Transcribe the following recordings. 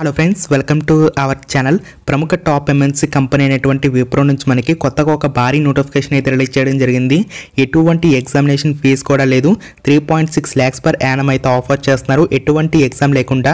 Hello friends welcome to our channel ప్రముఖ top MNC company అయినటువంటి విప్రో నుంచి మనకి కొత్తగా ఒక భారీ నోటిఫికేషన్ అయితే రిలీజ్ చేయడం జరిగింది. ఎటువంటి ఎగ్జామినేషన్ ఫీజు కూడా లేదు. 3.6 లక్షస్ పర్ యానం అయితే ఆఫర్ చేస్తున్నారు. ఎటువంటి ఎగ్జామ్ లేకుండా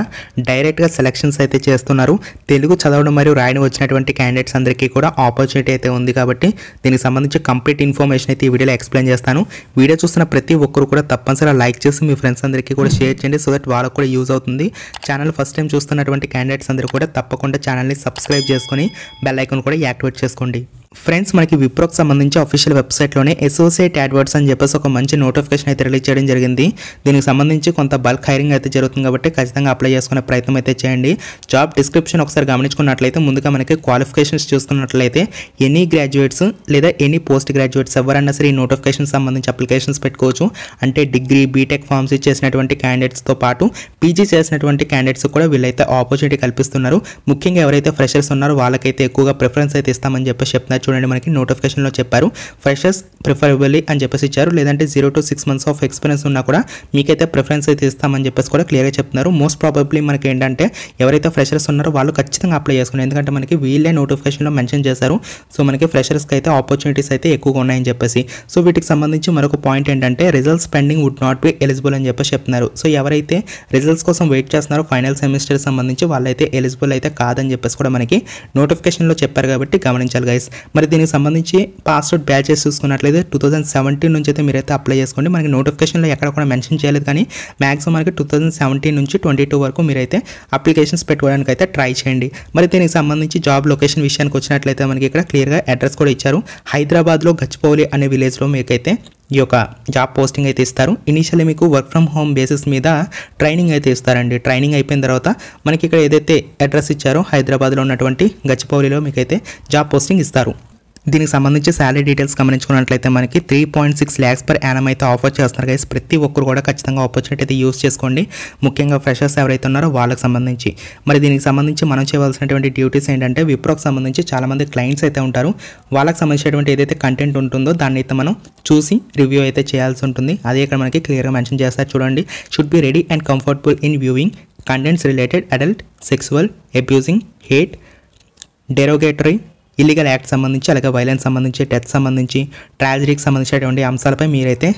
డైరెక్ట్గా సెలక్షన్స్ అయితే చేస్తున్నారు. తెలుగు చదవడం మరియు రాయడం వచ్చినటువంటి క్యాండిడేట్స్ అందరికీ కూడా ఆపర్చునిటీ అయితే ఉంది కాబట్టి దీనికి సంబంధించి కంప్లీట్ ఇన్ఫర్మేషన్ అయితే ఈ వీడియోలో ఎక్స్ప్లెయిన్ చేస్తాను. వీడియో చూస్తున్న ప్రతి ఒక్కరు కూడా తప్పనిసరిగా లైక్ చేసి మీ ఫ్రెండ్స్ అందరికీ కూడా షేర్ చేయండి, సో దట్ వాళ్ళకు కూడా యూజ్ అవుతుంది. ఛానల్ ఫస్ట్ టైం చూస్తున్నటువంటి कैंडिडेट्स अंदरू कूडा तप्पकुंडा चैनल नि सब्सक्राइब चेसुकोनी बेल आइकन कूडा एक्टिवेट चेसुकोंडी. ఫ్రెండ్స్ మనకి విప్రోకి సంబంధించి అఫీషియల్ వెబ్సైట్లోనే అసోసియేట్ అడ్వర్ట్స్ అని చెప్పేసి ఒక మంచి నోటిఫికేషన్ అయితే రిలీజ్ చేయడం జరిగింది. దీనికి సంబంధించి కొంత బల్క్ హైరింగ్ అయితే జరుగుతుంది కాబట్టి ఖచ్చితంగా అప్లై చేసుకునే ప్రయత్నం అయితే చేయండి. జాబ్ డిస్క్రిప్షన్ ఒకసారి గమనించుకున్నట్లయితే ముందుగా మనకి క్వాలిఫికేషన్స్ చూసుకున్నట్లయితే ఎనీ గ్రాడ్యుయేట్స్ లేదా ఎనీ పోస్ట్ గ్రాడ్యుయేట్స్ ఎవరైనా సరే ఈ నోటిఫికేషన్ సంబంధించి అప్లికేషన్స్ పెట్టుకోవచ్చు. అంటే డిగ్రీ బీటెక్ ఫార్మసీ చేసినటువంటి క్యాండిడేట్స్తో పాటు పీజీ చేసినటువంటి క్యాండిడేట్స్ కూడా వీళ్ళైతే ఆపర్చునిటీ కల్పిస్తున్నారు. ముఖ్యంగా ఎవరైతే ఫ్రెషర్స్ ఉన్నారో వాళ్ళకైతే ఎక్కువగా ప్రిఫరెన్స్ అయితే ఇస్తామని చెప్పేసి చెప్తున్నారు. చూడండి మనకి నోటిఫికేషన్ లో చెప్పారు ఫ్రెషర్స్ ప్రిఫరబుల్లీ అని చెప్పేసి ఇచ్చారు. లేదంటే 0 to 6 months ఆఫ్ ఎక్స్పీరియన్స్ ఉన్నా కూడా మీకైతే ప్రిఫరెన్స్ అయితే ఇస్తామని చెప్పేసి కూడా క్లియర్గా చెప్తున్నారు. మోస్ట్ ప్రాబబ్లీ మనకి ఏంటంటే ఎవరైతే ఫ్రెషర్స్ ఉన్నారో వాళ్ళు ఖచ్చితంగా అప్లై చేసుకున్నారు. ఎందుకంటే మనకి వీళ్ళే నోటిఫికేషన్లో మెన్షన్ చేశారు. సో మనకి ఫ్రెషర్స్కి అయితే ఆపర్చునిటీస్ అయితే ఎక్కువగా ఉన్నాయని చెప్పేసి. సో వీటికి సంబంధించి మరొక పాయింట్ ఏంటంటే results pending would not be eligible అని చెప్పేసి చెప్తున్నారు. సో ఎవరైతే రిజల్ట్స్ కోసం వెయిట్ చేస్తున్నారో ఫైనల్ సెమిస్టర్ సంబంధించి వాళ్ళైతే ఎలిజిబుల్ అయితే కాదని చెప్పేసి కూడా మనకి నోటిఫికేషన్లో చెప్పారు కాబట్టి గమనించాలి గైస్. మరి దీనికి సంబంధించి పాస్అవుట్ బ్యాచెస్ చూసుకున్నట్లయితే 2017 నుంచి అయితే మీరైతే అప్లై చేసుకోండి. మనకి నోటిఫికేషన్లో ఎక్కడ కూడా మెన్షన్ చేయలేదు కానీ మ్యాక్సిమం మనకి 2017 నుంచి 22 వరకు మీరైతే అప్లికేషన్స్ పెట్టుకోవడానికి అయితే ట్రై చేయండి. మరి దీనికి సంబంధించి జాబ్ లొకేషన్ విషయానికి వచ్చినట్లయితే మనకి ఇక్కడ క్లియర్గా అడ్రస్ కూడా ఇచ్చారు. హైదరాబాద్లో గచ్చిబౌలి అనే విలేజ్లో మీకైతే ఈ యొక్క జాబ్ పోస్టింగ్ అయితే ఇస్తారు. ఇనీషియల్లీ మీకు వర్క్ ఫ్రమ్ హోమ్ బేసిస్ మీద ట్రైనింగ్ అయితే ఇస్తారండి. ట్రైనింగ్ అయిపోయిన తర్వాత మనకి ఇక్కడ ఏదైతే అడ్రస్ ఇచ్చారో హైదరాబాద్లో ఉన్నటువంటి గచ్చిబౌలిలో మీకైతే జాబ్ పోస్టింగ్ ఇస్తారు. దీనికి సంబంధించి శాలరీ డీటెయిల్స్ గమనించుకున్నట్లయితే మనకి 3.6 lakhs పర్ యానం అయితే ఆఫర్ చేస్తున్నారు గైస్. ప్రతి ఒక్కరు కూడా ఖచ్చితంగా ఆపర్చునిటీ అయితే యూజ్ చేసుకోండి, ముఖ్యంగా ఫ్రెషర్స్ ఎవరైతే ఉన్నారో వాళ్ళకి సంబంధించి. మరి దీనికి సంబంధించి మనం చేయవలసినటువంటి డ్యూటీస్ ఏంటంటే విప్రోకి సంబంధించి చాలామంది క్లయింట్స్ అయితే ఉంటారు. వాళ్ళకి సంబంధించినటువంటి ఏదైతే కంటెంట్ ఉంటుందో దాన్ని అయితే మనం చూసి రివ్యూ అయితే చేయాల్సి ఉంటుంది. అదే ఇక్కడ మనకి క్లియర్గా మెన్షన్ చేస్తారు చూడండి. Should be ready and comfortable in viewing contents related adult sexual abusing hate derogatory illegal act సంబంధించి, అలాగే వైలెన్స్ సంబంధించి, డెత్ సంబంధించి, ట్రాజడీకి సంబంధించినటువంటి అంశాలపై మీరైతే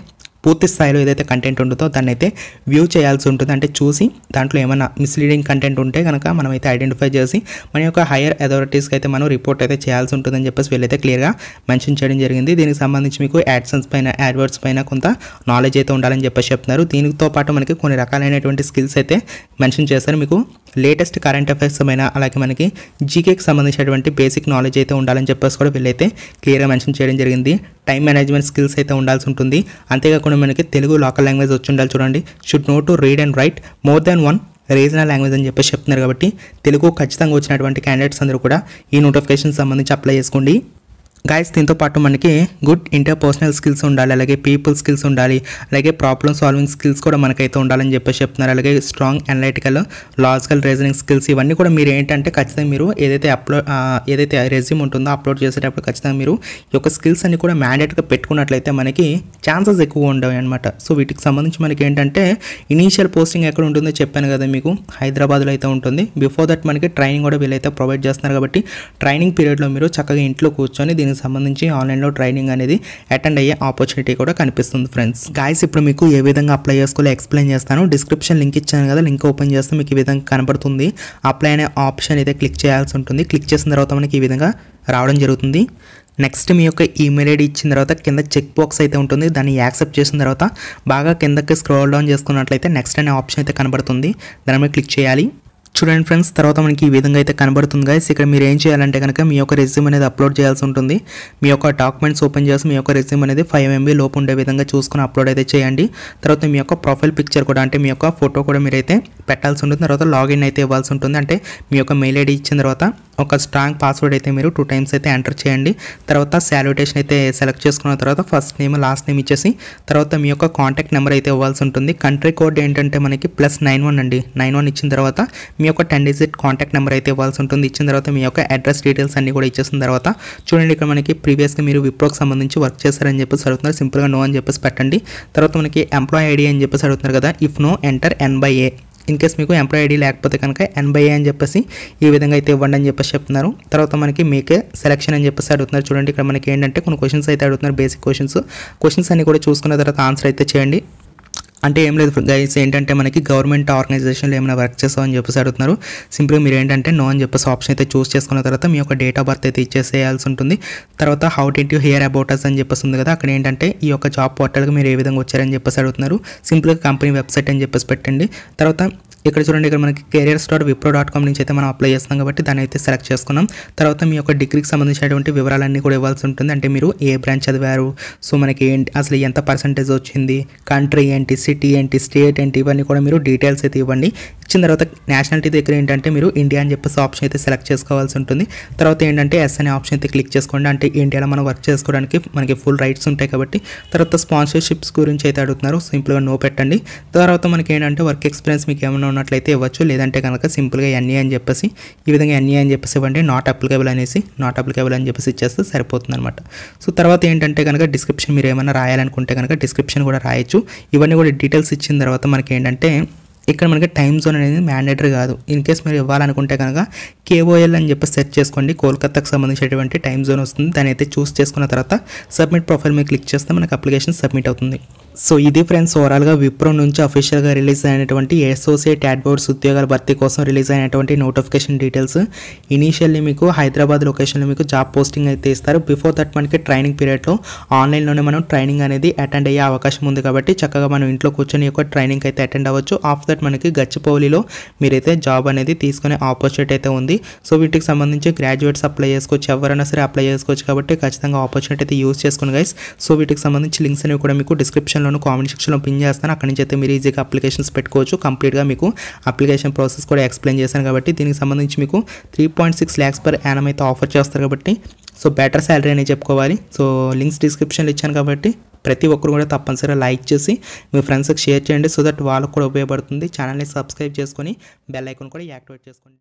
పూర్తి స్థాయిలో ఏదైతే కంటెంట్ ఉంటుందో దాన్ని అయితే వ్యూ చేయాల్సి ఉంటుంది. అంటే చూసి దాంట్లో ఏమైనా మిస్లీడింగ్ కంటెంట్ ఉంటే కనుక మనమైతే ఐడెంటిఫై చేసి మన యొక్క హైయర్ అథారిటీస్కి అయితే మనం రిపోర్ట్ అయితే చేయాల్సి ఉంటుందని చెప్పేసి వీళ్ళైతే క్లియర్గా మెన్షన్ చేయడం జరిగింది. దీనికి సంబంధించి మీకు యాడ్సన్స్ పైన యాడ్వర్డ్స్ పైన కొంత నాలెడ్జ్ అయితే ఉండాలని చెప్పేసి చెప్తున్నారు. దీనితో పాటు మనకి కొన్ని రకాలైనటువంటి స్కిల్స్ అయితే మెన్షన్ చేస్తారు. మీకు లేటెస్ట్ కరెంట్ అఫైర్స్ పైన అలాగే మనకి జీకేకి సంబంధించినటువంటి బేసిక్ నాలెడ్జ్ అయితే ఉండాలని చెప్పేసి కూడా వీళ్ళైతే క్లియర్గా మెన్షన్ చేయడం జరిగింది. టైం మేనేజ్మెంట్ స్కిల్స్ అయితే ఉండాల్సి ఉంటుంది. అంతేకాకుండా మనకి తెలుగు లోకల్ లాంగ్వేజ్ వచ్చి ఉండాలి చూడండి. Should know to read and write more than one regional language అని చెప్పేసి చెప్తున్నారు కాబట్టి తెలుగు ఖచ్చితంగా వచ్చినటువంటి క్యాండిడేట్స్ అందరూ కూడా ఈ నోటిఫికేషన్ సంబంధించి అప్లై చేసుకోండి గైస్. దీంతో పాటు మనకి గుడ్ ఇంటర్పర్సనల్ స్కిల్స్ ఉండాలి, అలాగే పీపుల్ స్కిల్స్ ఉండాలి, అలాగే ప్రాబ్లమ్ సాల్వింగ్ స్కిల్స్ కూడా మనకైతే ఉండాలని చెప్పేసి చెప్తున్నారు. అలాగే strong analytical logical reasoning skills ఇవన్నీ కూడా మీరు ఏంటంటే ఖచ్చితంగా మీరు ఏదైతే రెజ్యూమ్ ఉంటుందో అప్లోడ్ చేసేటప్పుడు ఖచ్చితంగా మీరు ఈ యొక్క స్కిల్స్ అన్ని కూడా మ్యాండేట్గా పెట్టుకున్నట్లయితే మనకి ఛాన్సెస్ ఎక్కువ ఉండవు అనమాట. సో వీటికి సంబంధించి మనకి ఏంటంటే ఇనీషియల్ పోస్టింగ్ ఎక్కడ ఉంటుందో చెప్పాను కదా మీకు, హైదరాబాద్లో అయితే ఉంటుంది. బిఫోర్ దట్ మనకి ట్రైనింగ్ కూడా వీళ్ళైతే ప్రొవైడ్ చేస్తున్నారు కాబట్టి ట్రైనింగ్ పీరియడ్లో మీరు చక్కగా ఇంట్లో కూర్చొని సంబంధించి ఆన్లైన్లో ట్రైనింగ్ అనేది అటెండ్ అయ్యే ఆపర్చునిటీ కూడా కనిపిస్తుంది ఫ్రెండ్స్. గైస్ ఇప్పుడు మీకు ఏ విధంగా అప్లై చేసుకోవాలో ఎక్స్ప్లెయిన్ చేస్తాను. డిస్క్రిప్షన్ లింక్ ఇచ్చాను కదా, లింక్ ఓపెన్ చేస్తే మీకు ఈ విధంగా కనపడుతుంది. అప్లై అనే ఆప్షన్ అయితే క్లిక్ చేయాల్సి ఉంటుంది. క్లిక్ చేసిన తర్వాత మనకి ఈ విధంగా రావడం జరుగుతుంది. నెక్స్ట్ మీ యొక్క ఈమెయిల్ ఐడి ఇచ్చిన తర్వాత కింద చెక్ బాక్స్ అయితే ఉంటుంది. దాన్ని యాక్సెప్ట్ చేసిన తర్వాత బాగా కిందకి స్క్రోల్ డౌన్ చేసుకున్నట్లయితే నెక్స్ట్ అనే ఆప్షన్ అయితే కనబడుతుంది. దాని మీద క్లిక్ చేయాలి. చూడండి ఫ్రెండ్స్ తర్వాత మనకి ఈ విధంగా అయితే కనబడుతుంది గైస్. ఇక్కడ మీరు ఏం చేయాలంటే కనుక మీ యొక్క రెజ్యూమ్ అనేది అప్లోడ్ చేయాల్సి ఉంటుంది. మీ యొక్క డాక్యుమెంట్స్ ఓపెన్ చేసి మీ యొక్క రెజ్యూమ్ అనేది 5 MB లోపు ఉండే విధంగా చూసుకుని అప్లోడ్ అయితే చేయండి. తర్వాత మీ యొక్క ప్రొఫైల్ పిక్చర్ కూడా అంటే మీ యొక్క ఫోటో కూడా మీరైతే పెట్టాల్సి ఉంటుంది. తర్వాత లాగిన్ అయితే ఇవ్వాల్సి ఉంటుంది. అంటే మీ యొక్క మెయిల్ ఐడి ఇచ్చిన తర్వాత ఒక స్ట్రాంగ్ పాస్వర్డ్ అయితే మీరు 2 times అయితే ఎంటర్ చేయండి. తర్వాత సాల్యుటేషన్ అయితే సెలెక్ట్ చేసుకున్న తర్వాత ఫస్ట్ నేమ్ లాస్ట్ నేమ్ ఇచ్చేసి తర్వాత మీ యొక్క కాంటాక్ట్ నెంబర్ అయితే ఇవ్వాల్సి ఉంటుంది. కంట్రీ కోడ్ ఏంటంటే మనకి +91 అండి. 91 ఇచ్చిన తర్వాత మీ యొక్క 10-digit కాంటాక్ట్ నెంబర్ అయితే ఇవ్వాల్సి ఉంటుంది. ఇచ్చిన తర్వాత మీ యొక్క అడ్రస్ డీటెయిల్స్ అన్ని కూడా ఇచ్చేసిన తర్వాత చూడండి ఇక్కడ మనకి ప్రీవియస్గా మీరు విప్రోకి సంబంధించి వర్క్ చేశారని చెప్పేసి అడుగుతున్నారు. సింపుల్గా నో అని చెప్పేసి పెట్టండి. తర్వాత మనకి ఎంప్లాయీ ఐడి అని చెప్పేసి అడుగుతున్నారు కదా, if no enter N/A in case employee ID లేకపోతే కనుక 80 అని చెప్పేసి ఈ విధంగా అయితే ఇవ్వండి అని చెప్పేసి చెప్తున్నారు। తర్వాత మనకి మేకే సెలక్షన్ అని చెప్పేసి అడుగుతున్నారు। చూడండి ఇక్కడ మనకి ఏంటంటే కొన్ని క్వశ్చన్స్ అయితే అడుగుతున్నారు, బేసిక్ క్వశ్చన్స్ అన్ని కూడా చూసుకున్న తర్వాత ఆన్సర్ అయితే చేయండి। అంటే ఏం లేదు గైస్, ఏంటంటే మనకి గవర్నమెంట్ ఆర్గనైజేషన్లో ఏమైనా వర్క్ చేస్తామని చెప్పేసి అడుగుతున్నారు। సింపుల్గా మీరు ఏంటంటే నో అని చెప్పేసి ఆప్షన్ అయితే చూస్ చేసుకున్న తర్వాత మీ యొక్క డేట్ ఆఫ్ బర్త్ అయితే ఇచ్చేసేయాల్సి ఉంటుంది। తర్వాత how did you hear about us అని చెప్పేసి ఉంది కదా, అక్కడ ఏంటంటే ఈ యొక్క జాబ్ పోర్టల్కి మీరు ఏ విధంగా వచ్చారని చెప్పేసి అడుగుతున్నారు। సింపుల్గా కంపెనీ వెబ్సైట్ అని చెప్పేసి పెట్టండి। తర్వాత ఇక్కడ చూడండి ఇక్కడ మనకి careersstart.wipro.com నుంచి అయితే మనం అప్లై చేస్తున్నాం కాబట్టి దాన్ని అయితే సెలెక్ట్ చేసుకున్నాం। తర్వాత మీ యొక్క డిగ్రీకి సంబంధించినటువంటి వివరాలన్నీ కూడా ఇవ్వాల్సి ఉంటుంది, అంటే మీరు ఏ బ్రాంచ్ చదివారు, సో మనకి ఏంటి అసలు ఎంత పర్సంటేజ్ వచ్చింది, కంట్రీ ఏంటి, సిటీ ఏంటి, స్టేట్ ఏంటి, ఇవన్నీ కూడా మీరు డీటెయిల్స్ అయితే ఇవ్వండి। ఇచ్చిన తర్వాత నేషనాలిటీ దగ్గర ఏంటంటే మీరు ఇండియా అని చెప్పేసి ఆప్షన్ అయితే సెలెక్ట్ చేసుకోవాల్సి ఉంటుంది। తర్వాత ఏంటంటే ఎస్ అనే ఆప్షన్ అయితే క్లిక్ చేసుకోండి, అంటే ఇండియాలో మనం వర్క్ చేసుకోవడానికి మనకి ఫుల్ రైట్స్ ఉంటాయి కాబట్టి। తర్వాత స్పాన్సర్షిప్స్ గురించి అయితే అడుగుతున్నారు, సింపుల్గా నో పెట్టండి। తర్వాత మనకి ఏంటంటే వర్క్ ఎక్స్పీరియన్స్ మీకు ఏమైనా ఉన్నట్లయితే ఇవ్వచ్చు, లేదంటే కనుక సింపుల్గా ఎన్ఏ అని చెప్పేసి ఈ విధంగా ఎన్ఏ అని చెప్పేసి ఇవ్వండి, నాట్ అప్లికేబుల్ అని చెప్పేసి ఇచ్చేస్తే సరిపోతుంది అనమాట। సో తర్వాత ఏంటంటే కనుక డిస్క్రిప్షన్ మీరు ఏమైనా రాయాలనుకుంటే కనుక డిస్క్రిప్షన్ కూడా రాయొచ్చు। ఇవన్నీ కూడా డీటెయిల్స్ ఇచ్చిన తర్వాత మనకి ఏంటంటే ఇక్కడ మనకి టైం జోన్ అనేది మ్యాండేటరీ కాదు, ఇన్ కేస్ మీరు ఇవ్వాలనుకుంటే కనుక KOL అని చెప్పి సెర్చ్ చేసుకోండి, కోల్కతాకు సంబంధించినటువంటి టైం జోన్ వస్తుంది, దాన్ని అయితే చూస్ చేసుకున్న తర్వాత సబ్మిట్ ప్రొఫైల్ మీద క్లిక్ చేస్తే మనకు అప్లికేషన్ సబ్మిట్ అవుతుంది। సో ఇది ఫ్రెండ్స్ ఓవరాల్గా విప్రో నుంచి అఫీషియల్గా రిలీజ్ అయినటువంటి అసోసియేట్ అడ్వర్స్ ఉద్యోగాల భర్తీ కోసం రిలీజ్ అయినటువంటి నోటిఫికేషన్ డీటెయిల్స్। ఇనీషియల్లీ మీకు హైదరాబాద్ లొకేషన్లో మీకు జాబ్ పోస్టింగ్ అయితే ఇస్తారు। బిఫోర్ దట్ మనకి ట్రైనింగ్ పీరియడ్లో ఆన్లైన్లోనే మనం ట్రైనింగ్ అనేది అటెండ్ అయ్యే అవకాశం ఉంది కాబట్టి చక్కగా మనం ఇంట్లో కూర్చొని యొక్క ట్రైనింగ్ అయితే అటెండ్ అవ్వచ్చు। ఆఫ్టర్ దట్ మనకి గచ్చిబౌలిలో మీరైతే జాబ్ అనేది తీసుకునే ఆపర్చునిటీ అయితే ఉంది। సో వీటికి సంబంధించి గ్రాడ్యుయేట్స్ అప్లై చేసుకోవచ్చు, ఎవరైనా సరే అప్లై చేసుకోవచ్చు కాబట్టి ఖచ్చితంగా ఆపర్చునిటీ అయితే యూజ్ చేసుకోండి గైస్। సో వీటికి సంబంధించి లింక్స్ అనేవి కూడా మీకు డిస్క్రిప్షన్లోను కామెంట్ సెక్షన్లో పిన్ చేస్తాను, అక్కడి నుంచి అయితే మీరు ఈజీగా అప్లికేషన్స్ పెట్టుకోవచ్చు। కంప్లీట్గా మీకు అప్లికేషన్ ప్రాసెస్ కూడా ఎక్స్ప్లెయిన్ చేశాను కాబట్టి దీనికి సంబంధించి మీకు 3.6 lakhs పర్ యానం అయితే ఆఫర్ చేస్తారు కాబట్టి సో బెటర్ శాలరీ అనేది చెప్పుకోవాలి। సో లింక్స్ డిస్క్రిప్షన్లో ఇచ్చాను కాబట్టి ప్రతి ఒక్కరు కూడా తప్పనిసరిగా లైక్ చేసి మీ ఫ్రెండ్స్కి షేర్ చేయండి, సో దట్ వాళ్ళకు కూడా ఉపయోగపడుతుంది। ఛానల్ని సబ్స్క్రైబ్ చేసుకొని బెల్ ఐకాన్ కూడా యాక్టివేట్ చేసుకోండి।